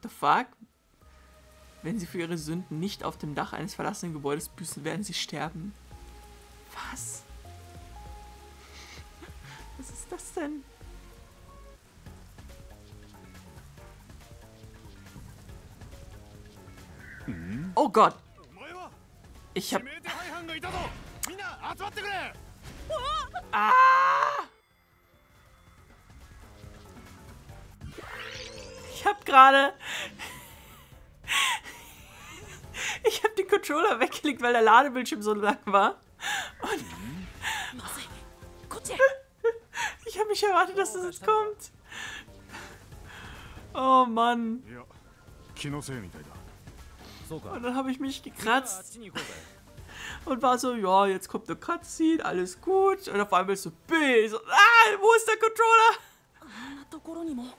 What the fuck? Wenn sie für ihre Sünden nicht auf dem Dach eines verlassenen Gebäudes büßen, werden sie sterben. Was? Was ist das denn? Hm? Oh Gott! Ich hab... Ah! Ich hab gerade... Ich hab den Controller weggelegt, weil der Ladebildschirm so lang war. Und ich habe nicht erwartet, dass das jetzt kommt. Oh Mann. Und dann habe ich mich gekratzt. Und war so, ja, jetzt kommt eine Cutscene, alles gut. Und auf einmal ist so, B. So, ah, wo ist der Controller?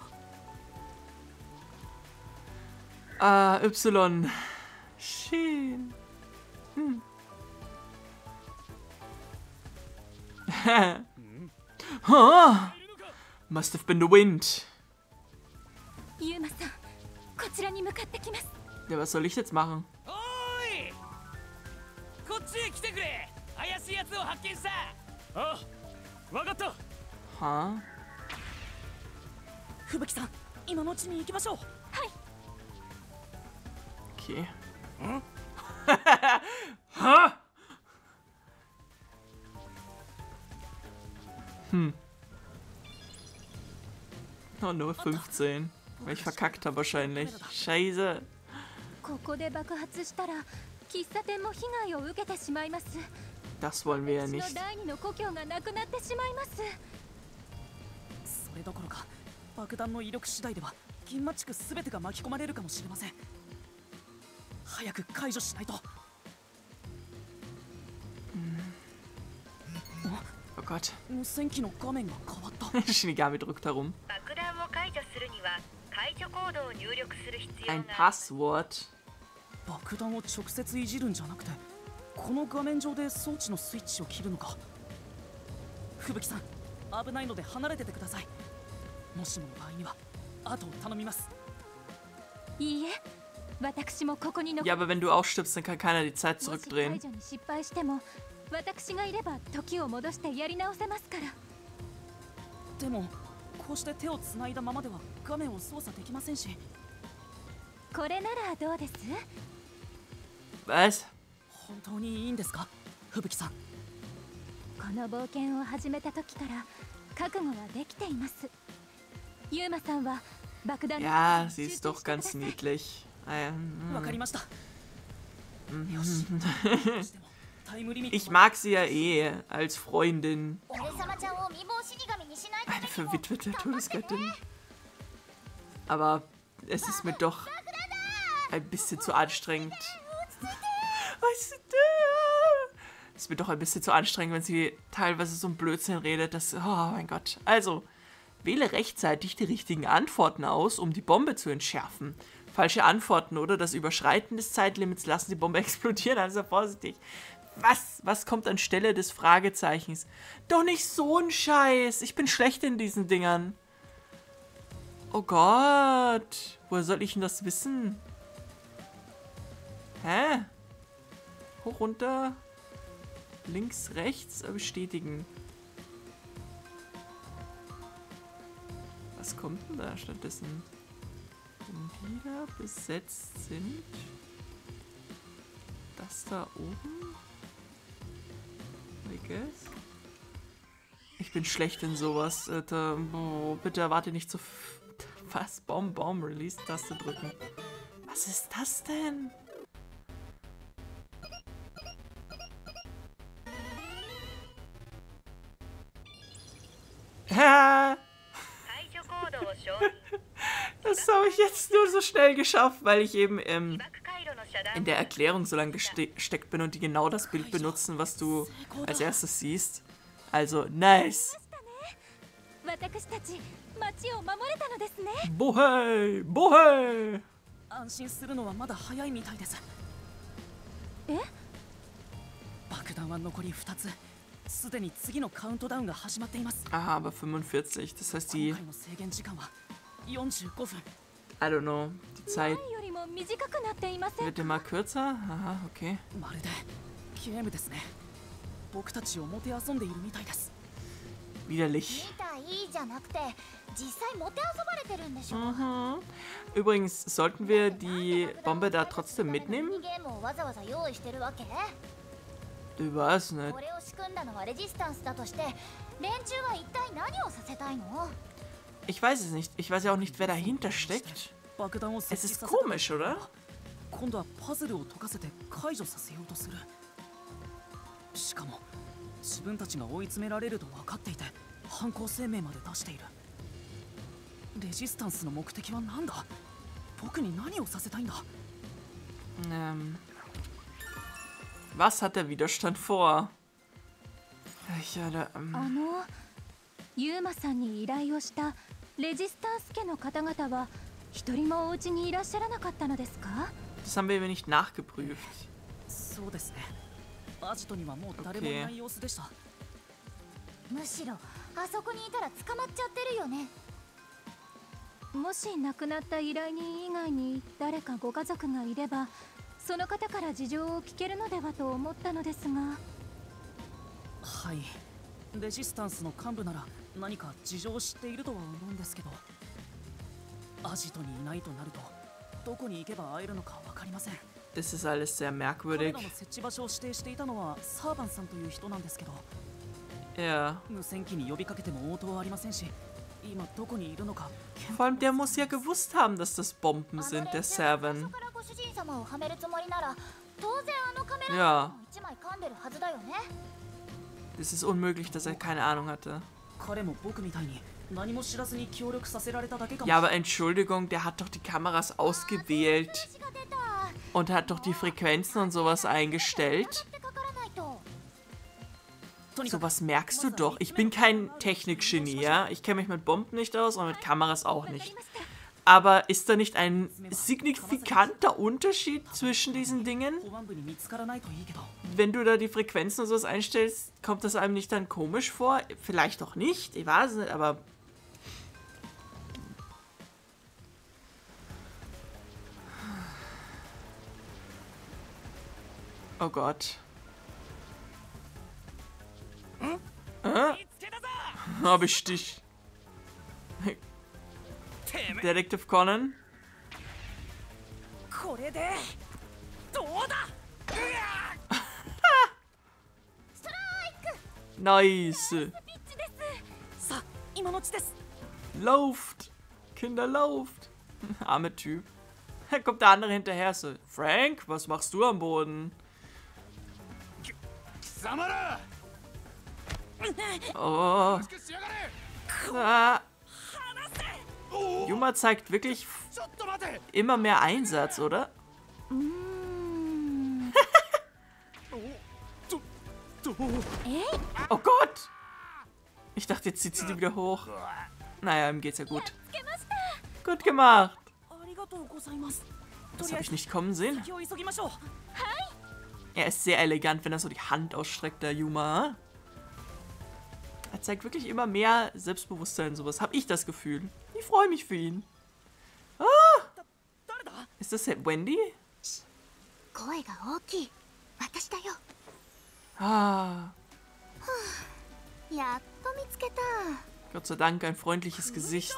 Ah, Y. Schön. Hm. Oh, must have been the wind. Ja, was soll ich jetzt machen? Ha? Okay. Hm. Oh, nur 15. Weil ich verkackt habe wahrscheinlich. Scheiße. Das wollen wir ja nicht. Oh Gott. Shinigami drückt herum. Ein Passwort. Ja, aber wenn du auch stirbst, dann kann keiner die Zeit zurückdrehen. Was? Ja, sie ist doch ganz niedlich. Ich mag sie ja eh als Freundin. Eine verwitwete Todesgöttin. Aber es ist mir doch ein bisschen zu anstrengend. Es ist mir doch ein bisschen zu anstrengend, wenn sie teilweise so ein Blödsinn redet. Das, oh mein Gott. Also, wähle rechtzeitig die richtigen Antworten aus, um die Bombe zu entschärfen. Falsche Antworten oder das Überschreiten des Zeitlimits lassen die Bombe explodieren. Also vorsichtig. Was? Was kommt anstelle des Fragezeichens? Doch nicht so ein Scheiß. Ich bin schlecht in diesen Dingern. Oh Gott. Woher soll ich denn das wissen? Hä? Hoch, runter. Links, rechts. Bestätigen. Was kommt denn da stattdessen? Wenn die da besetzt sind... Das da oben? I guess. Ich bin schlecht in sowas. Bitte erwarte nicht zu... Was? Baum, Release-Taste drücken. Was ist das denn? Das habe ich jetzt nur so schnell geschafft, weil ich eben... in der Erklärung so lange gesteckt bin und die genau das Bild benutzen, was du als erstes siehst. Also, nice! Bohei! Bohei! Aha, aber 45, das heißt die... I don't know. Die Zeit wird immer kürzer? Aha, okay. Widerlich. Mhm. Übrigens, sollten wir die Bombe da trotzdem mitnehmen? Du warst nicht. Ich weiß es nicht. Ich weiß ja auch nicht, wer dahinter steckt. Es ist komisch, oder? Was hat der Widerstand vor? Ich hatte, das haben wir nicht nachgeprüft. Okay. Das ist alles sehr merkwürdig. Ja. Vor allem, der muss ja gewusst haben, dass das Bomben sind, der Servan. Ja. Es ist unmöglich, dass er keine Ahnung hatte. Ja, aber Entschuldigung, der hat doch die Kameras ausgewählt und hat doch die Frequenzen und sowas eingestellt. Sowas merkst du doch. Ich bin kein Technikgenie, ja? Ich kenne mich mit Bomben nicht aus und mit Kameras auch nicht. Aber ist da nicht ein signifikanter Unterschied zwischen diesen Dingen? Wenn du da die Frequenzen und sowas einstellst, kommt das einem nicht dann komisch vor? Vielleicht auch nicht, ich weiß es nicht, aber... Oh Gott. Hab ich dich. Detektiv Conan. Nice. Lauft. Kinder, lauft. Arme Typ. Da kommt der andere hinterher. So. Frank, was machst du am Boden? Oh. Ah. Yuma zeigt wirklich immer mehr Einsatz, oder? Oh Gott! Ich dachte, jetzt zieht sie die wieder hoch. Naja, ihm geht's ja gut. Gut gemacht! Das habe ich nicht kommen sehen. Er ist sehr elegant, wenn er so die Hand ausstreckt, der Yuma. Er zeigt wirklich immer mehr Selbstbewusstsein, sowas. Habe ich das Gefühl. Ich freue mich für ihn. Ah! Ist das Wendy? Ah. Gott sei Dank, ein freundliches Gesicht.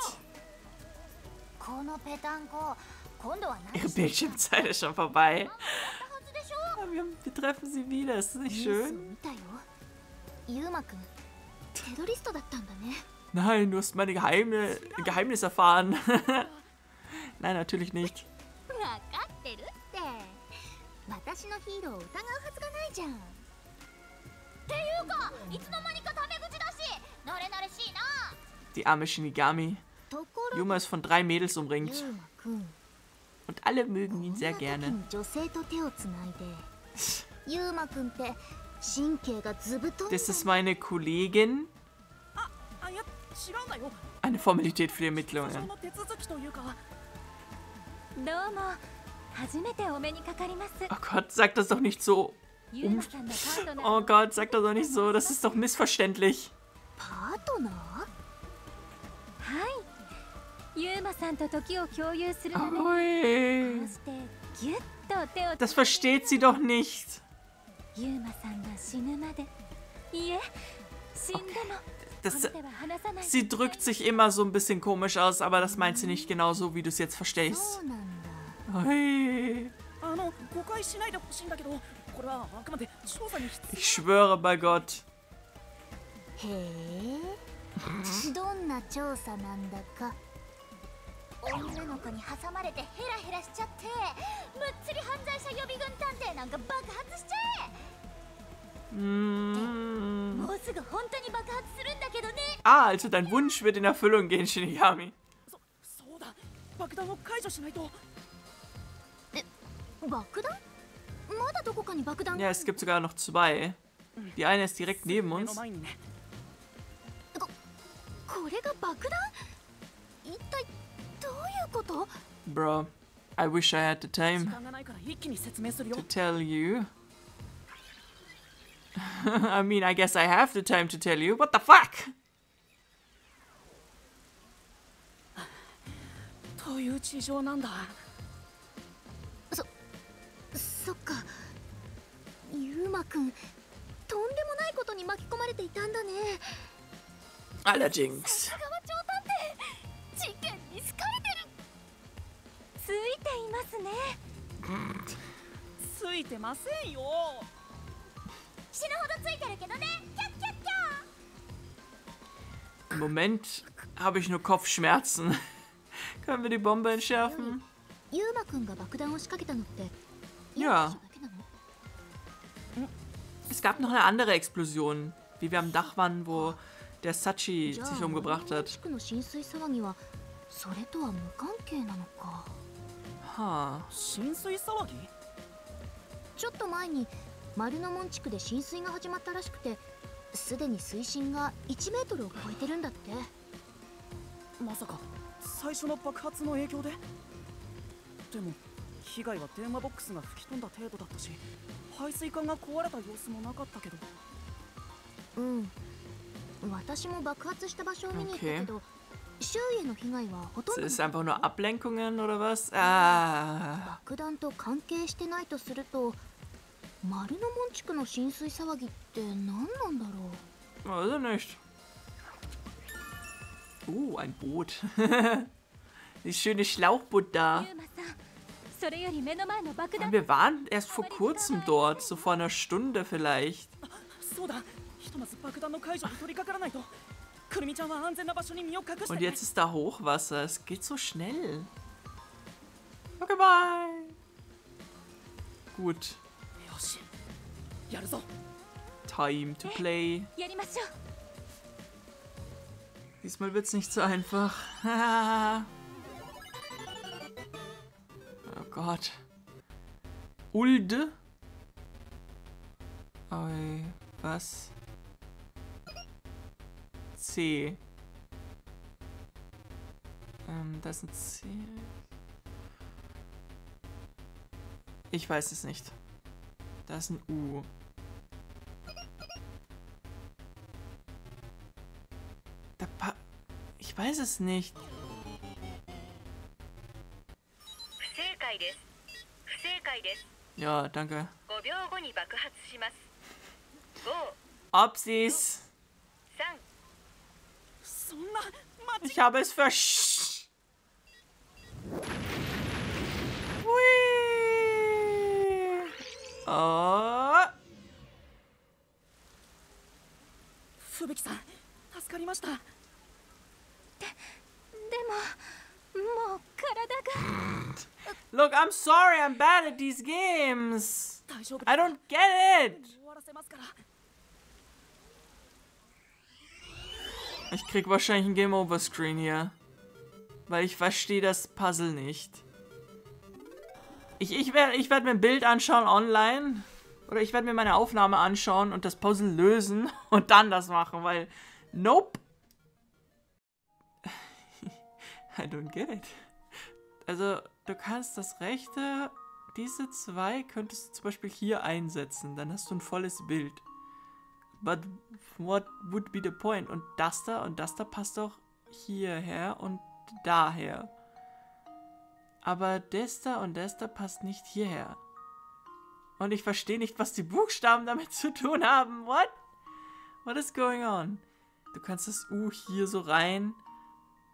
Ihre Bildschirmzeit ist schon vorbei. Wir treffen sie wieder, ist das nicht schön? Nein, du hast meine Geheimnis erfahren. Nein, natürlich nicht. Die arme Shinigami. Yuma ist von 3 Mädels umringt. Und alle mögen ihn sehr gerne. Das ist meine Kollegin. Eine Formalität für die Ermittlungen. Oh Gott, sag das doch nicht so. Oh Gott, sag das doch nicht so. Das ist doch missverständlich. Oi. Das versteht sie doch nicht. Sie drückt sich immer so ein bisschen komisch aus, aber das meint sie nicht genau so, wie du es jetzt verstehst. Oi. Ich schwöre bei Gott. Ah, also dein Wunsch wird in Erfüllung gehen, Shinigami. Ja, es gibt sogar noch zwei. Die eine ist direkt neben uns. Bro, I wish I had the time to tell you. I mean, I guess I have the time to tell you. What the fuck? Allerdings. Im Moment habe ich nur Kopfschmerzen. Können wir die Bombe entschärfen? Ja. Es gab noch eine andere Explosion, wie wir am Dach waren, wo der Sachi sich umgebracht hat. Ha. Okay. Das ist einfach nur Ablenkungen oder was? Ah. Also nicht. Oh, ein Boot. Das schöne Schlauchboot da. Und wir waren erst vor kurzem dort, so vor einer Stunde vielleicht. Und jetzt ist da Hochwasser. Es geht so schnell. Okay, bye. Gut. Time to play. Diesmal wird's nicht so einfach. Oh Gott. Ulde? Oi, was? C. Das ist ein C. Ich weiß es nicht. Das ist ein U. Ich weiß es nicht. Ja, danke. Upsis. Ich habe es versch... Hui. Oh. Fubuki-san, tsukarimashita. Look, I'm sorry, I'm bad at these games. I don't get it. Ich krieg wahrscheinlich ein Game Over Screen hier. Weil ich verstehe das Puzzle nicht. Ich werd mir ein Bild anschauen online. Oder ich werde mir meine Aufnahme anschauen und das Puzzle lösen und dann das machen, weil. Nope. I don't get it. Also, du kannst das rechte, diese zwei könntest du zum Beispiel hier einsetzen. Dann hast du ein volles Bild. But what would be the point? Und das da passt doch hierher und daher. Aber Desta und Desta passt nicht hierher. Und ich verstehe nicht, was die Buchstaben damit zu tun haben. What? What is going on? Du kannst das U hier so rein,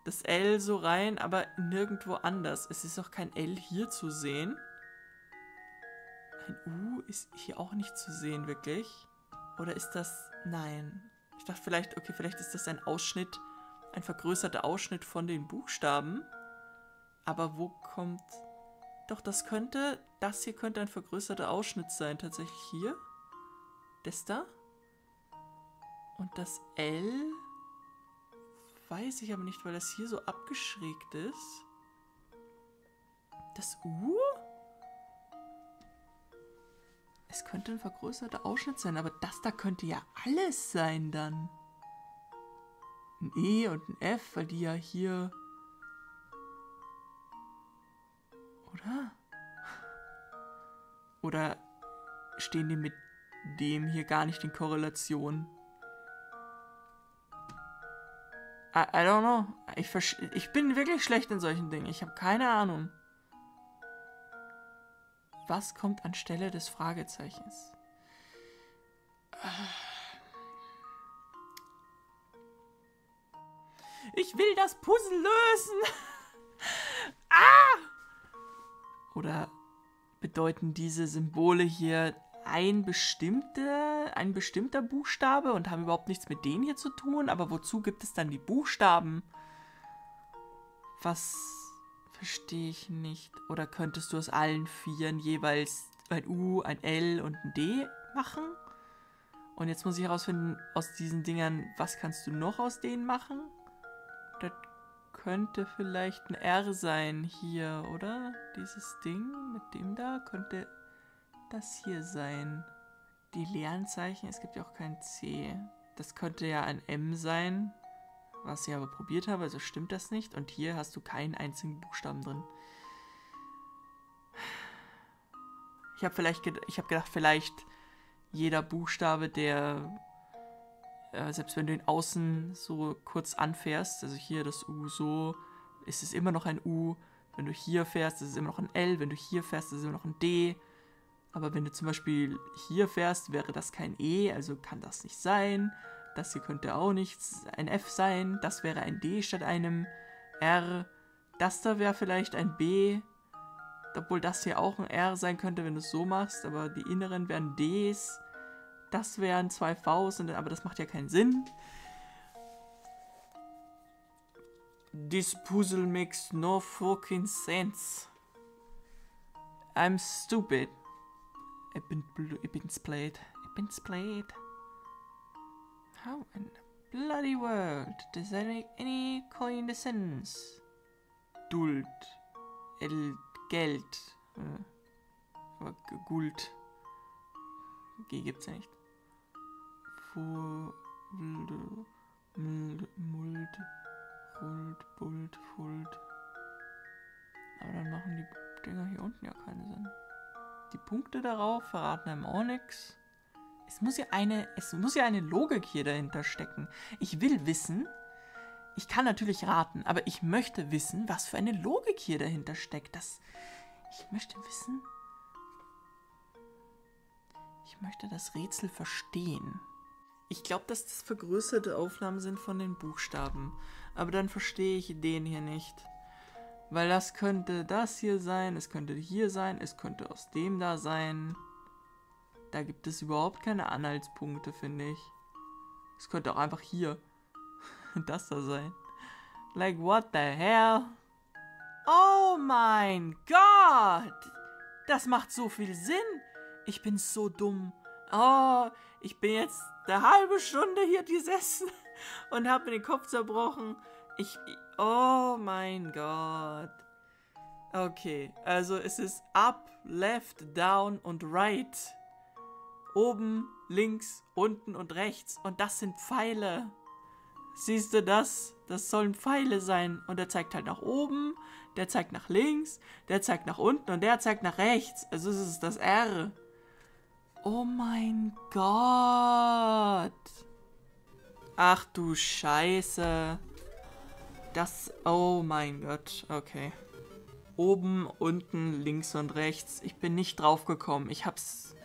das L so rein, aber nirgendwo anders. Es ist auch kein L hier zu sehen. Ein U ist hier auch nicht zu sehen, wirklich. Oder ist das... Nein. Ich dachte vielleicht, okay, vielleicht ist das ein Ausschnitt, ein vergrößerter Ausschnitt von den Buchstaben. Aber wo kommt... Doch, das könnte... Das hier könnte ein vergrößerter Ausschnitt sein, tatsächlich hier. Das da. Und das L... Weiß ich aber nicht, weil das hier so abgeschrägt ist. Das U? Es könnte ein vergrößerter Ausschnitt sein, aber das da könnte ja alles sein dann. Ein E und ein F, weil die ja hier... Oder? Oder stehen die mit dem hier gar nicht in Korrelation? I don't know. Ich bin wirklich schlecht in solchen Dingen. Ich habe keine Ahnung. Was kommt anstelle des Fragezeichens? Ich will das Puzzle lösen! Ah! Oder bedeuten diese Symbole hier ein bestimmter Buchstabe und haben überhaupt nichts mit denen hier zu tun? Aber wozu gibt es dann die Buchstaben? Was... Verstehe ich nicht. Oder könntest du aus allen vieren jeweils ein U, ein L und ein D machen? Und jetzt muss ich herausfinden, aus diesen Dingern, was kannst du noch aus denen machen? Das könnte vielleicht ein R sein hier, oder? Dieses Ding mit dem da könnte das hier sein. Die leeren Zeichen, es gibt ja auch kein C. Das könnte ja ein M sein. Was ich aber probiert habe, also stimmt das nicht. Und hier hast du keinen einzigen Buchstaben drin. Ich habe gedacht, vielleicht jeder Buchstabe, der, selbst wenn du ihn außen so kurz anfährst, also hier das U so, ist es immer noch ein U. Wenn du hier fährst, ist es immer noch ein L. Wenn du hier fährst, ist es immer noch ein D. Aber wenn du zum Beispiel hier fährst, wäre das kein E, also kann das nicht sein. Das hier könnte auch nichts ein F sein. Das wäre ein D statt einem R. Das da wäre vielleicht ein B. Obwohl das hier auch ein R sein könnte, wenn du es so machst. Aber die inneren wären Ds. Das wären zwei Vs. Aber das macht ja keinen Sinn. This puzzle makes no fucking sense. I'm stupid. I've been splayed. How in the bloody world does that make any coincidence? Duld. Geld. Aber Guld. G gibt's ja nicht. Fuld. Aber dann machen die Dinger hier unten ja keinen Sinn. Die Punkte darauf verraten einem auch nichts. Es muss ja eine Logik hier dahinter stecken. Ich will wissen, ich kann natürlich raten, aber ich möchte wissen, was für eine Logik hier dahinter steckt. Ich möchte das Rätsel verstehen. Ich glaube, dass das vergrößerte Aufnahmen sind von den Buchstaben. Aber dann verstehe ich den hier nicht. Weil das könnte das hier sein, es könnte hier sein, es könnte aus dem da sein... Da gibt es überhaupt keine Anhaltspunkte, finde ich. Es könnte auch einfach hier das da sein. Like, what the hell? Oh mein Gott! Das macht so viel Sinn! Ich bin so dumm. Oh, ich bin jetzt eine halbe Stunde hier gesessen und habe mir den Kopf zerbrochen. Oh mein Gott. Okay, also es ist up, left, down und right. Oben, links, unten und rechts. Und das sind Pfeile. Siehst du das? Das sollen Pfeile sein. Und der zeigt halt nach oben, der zeigt nach links, der zeigt nach unten und der zeigt nach rechts. Also es ist das R. Oh mein Gott. Ach du Scheiße. Das, oh mein Gott, okay. Oben, unten, links und rechts. Ich bin nicht drauf gekommen. Ich hab's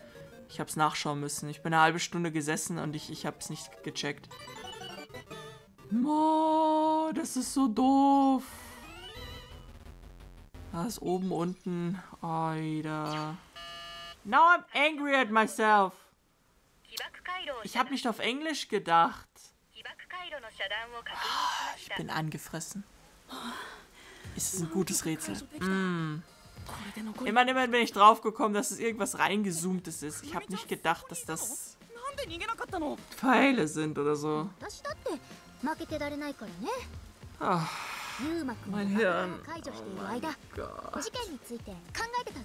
nachschauen müssen. Ich bin eine halbe Stunde gesessen und ich hab's nicht gecheckt. Oh, das ist so doof. Da ist oben, unten. Alter. Now I'm angry at myself. Ich hab nicht auf Englisch gedacht. Ich bin angefressen. Ist es ein gutes Rätsel? Mm. Immerhin bin ich drauf gekommen, dass es irgendwas reingezoomtes ist. Ich habe nicht gedacht, dass das Pfeile sind oder so. Oh, mein Hirn. Oh mein Gott.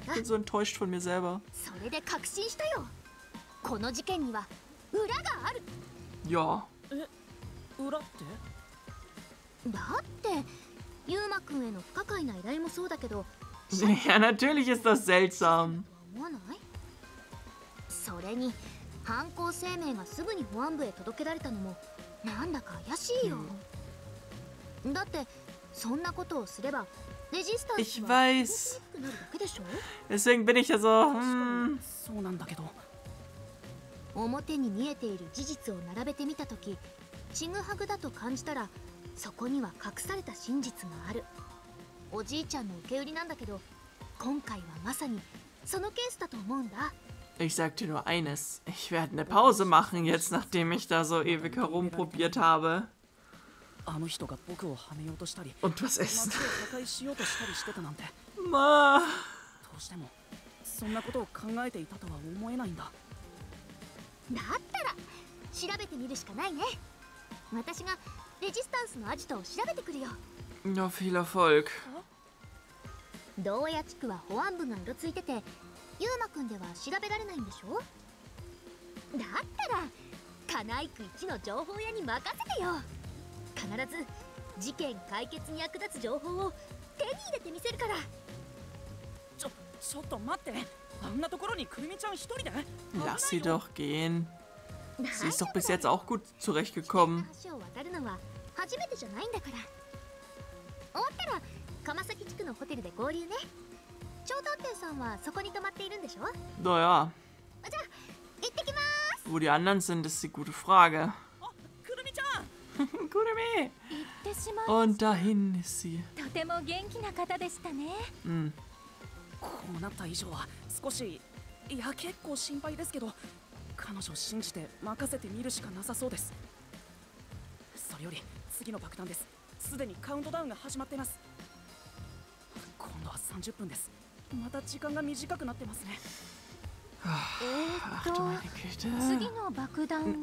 Ich bin so enttäuscht von mir selber. Ja. Ja, natürlich ist das seltsam. Ich weiß. Deswegen bin ich ja so. Hm. Ich sag dir nur eines. Ich werde eine Pause machen jetzt, nachdem ich da so ewig herumprobiert habe. Und was essen. Ma. Ja, viel Erfolg. Lass sie doch gehen. Sie ist doch bis jetzt auch gut zurechtgekommen. Naja. Wo die anderen sind, ist die gute Frage. Kurumi! Und dahin ist sie. Hm. Ach du meine Güte.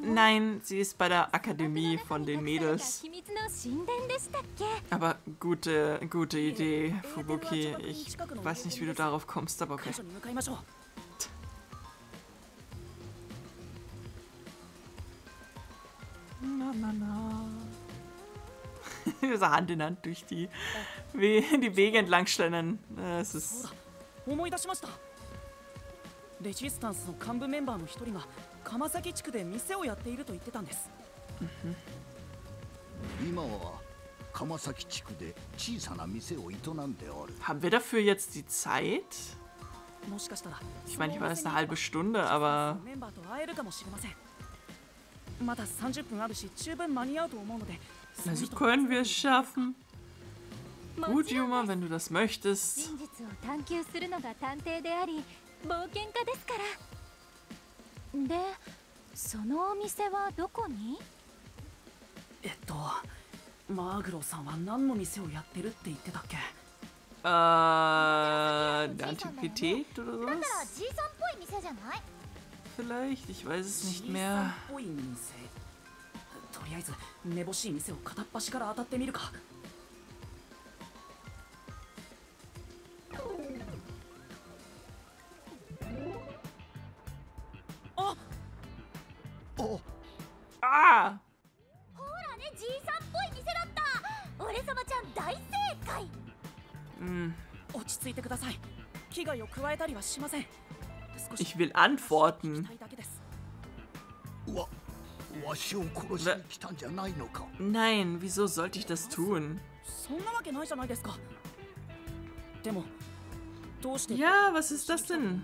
Nein, sie ist bei der Akademie von den Mädels. Aber gute Idee, Fubuki. Ich weiß nicht, wie du darauf kommst, aber okay. So Hand in Hand durch die Wege entlang schlendern. Es ist. Haben wir dafür jetzt die Zeit? Ich meine, ich war jetzt eine halbe Stunde, aber. Also können wir es schaffen. Gut, Yuma, wenn du das möchtest. Eine Antiquität oder sowas? Vielleicht, ich weiß es nicht mehr. Ah! Hm. Ich will antworten. Nein, wieso sollte ich das tun? Ja, was ist das denn? Ja.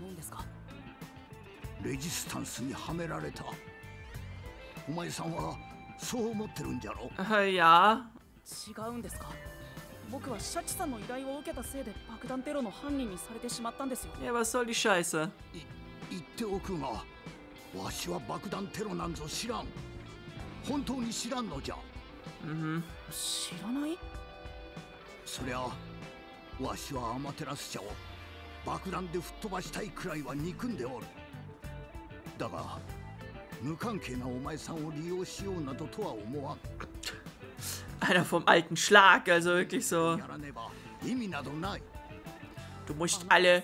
Ja, was soll die Scheiße? Mhm. Einer vom alten Schlag, also wirklich so. Du musst alle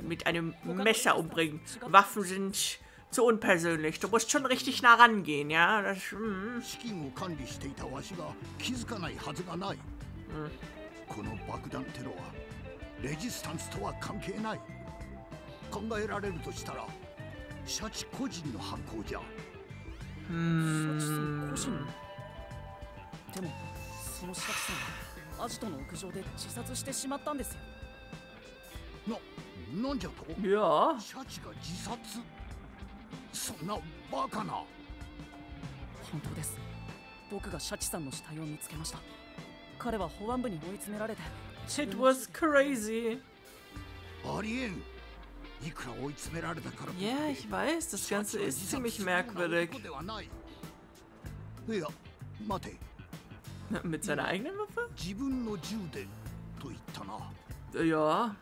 mit einem Messer umbringen. Waffen sind zu unpersönlich. Du musst schon richtig nah rangehen, ja? Das, ja. It was crazy. Ja, ich weiß, das Ganze ist ziemlich merkwürdig. Mit seiner eigenen Waffe? Ja.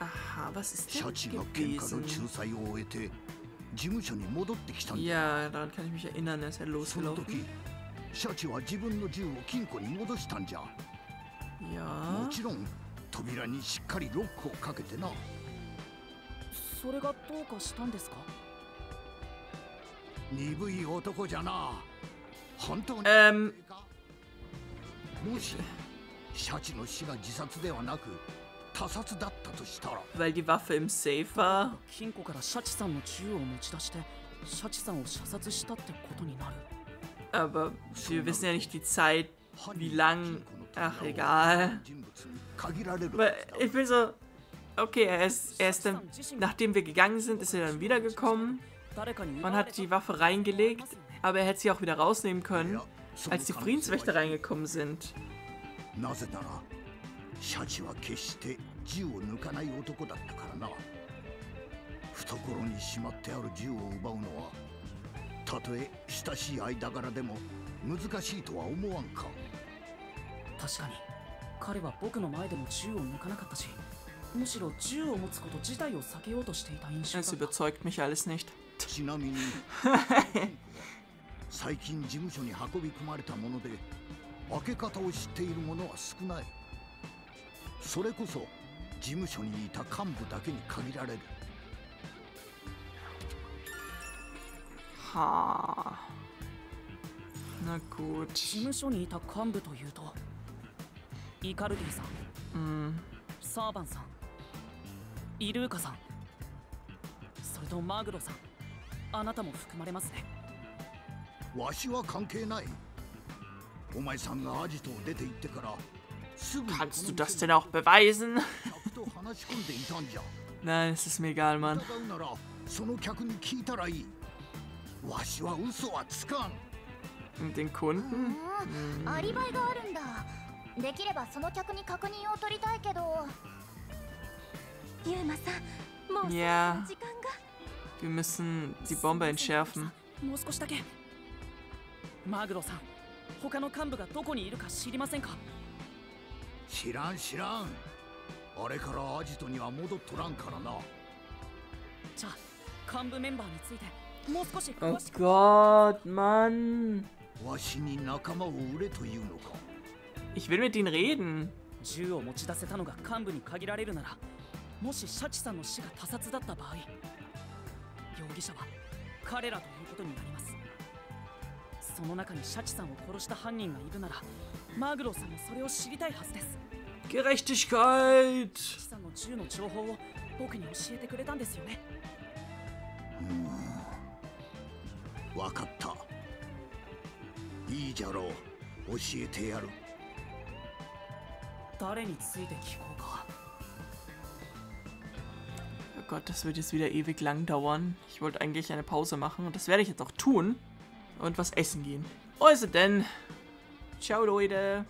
Aha, was ist denn gewesen? Ja, daran kann ich mich erinnern, er ist ja losgelaufen. Ja. Weil die Waffe im Safe war. Aber wir wissen ja nicht die Zeit, wie lang. Ach, egal. Aber ich bin so. Okay, er ist dann. Nachdem wir gegangen sind, ist er dann wiedergekommen. Man hat die Waffe reingelegt, aber er hätte sie auch wieder rausnehmen können, als die Friedenswächter reingekommen sind. Es überzeugt mich alles nicht. Ha. Na gut. Kannst du das denn auch beweisen? Nein, es ist mir egal, Mann. Und den Kunden? Ja. Wir müssen die Bombe entschärfen. Oh Gott, Mann. Ich will mit ihnen reden. Gerechtigkeit! Oh Gott, das wird jetzt wieder ewig lang dauern. Ich wollte eigentlich eine Pause machen und das werde ich jetzt auch tun. Und was essen gehen. Also denn. Ciao, Leute.